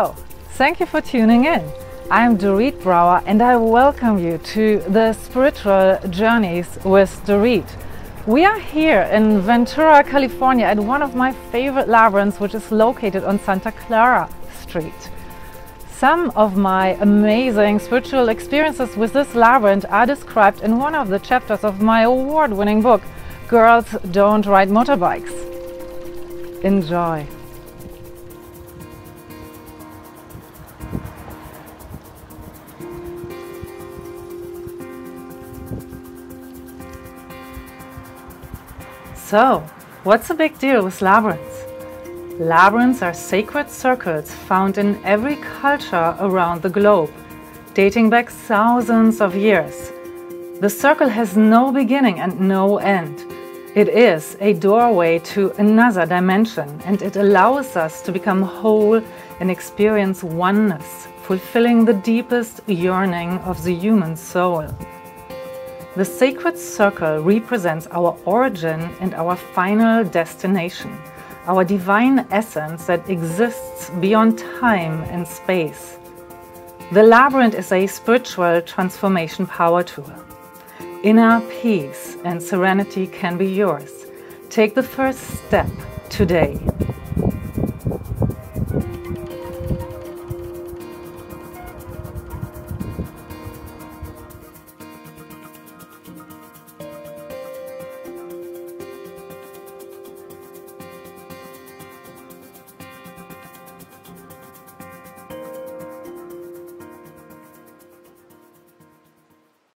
Hello, thank you for tuning in. I'm Dorit Brauer and I welcome you to the Spiritual Journeys with Dorit. We are here in Ventura, California at one of my favorite labyrinths, which is located on Santa Clara Street. Some of my amazing spiritual experiences with this labyrinth are described in one of the chapters of my award-winning book, Girls Don't Ride Motorbikes. Enjoy! So, what's the big deal with labyrinths? Labyrinths are sacred circles found in every culture around the globe, dating back thousands of years. The circle has no beginning and no end. It is a doorway to another dimension, and it allows us to become whole and experience oneness, fulfilling the deepest yearning of the human soul. The sacred circle represents our origin and our final destination, our divine essence that exists beyond time and space. The labyrinth is a spiritual transformation power tool. Inner peace and serenity can be yours. Take the first step today.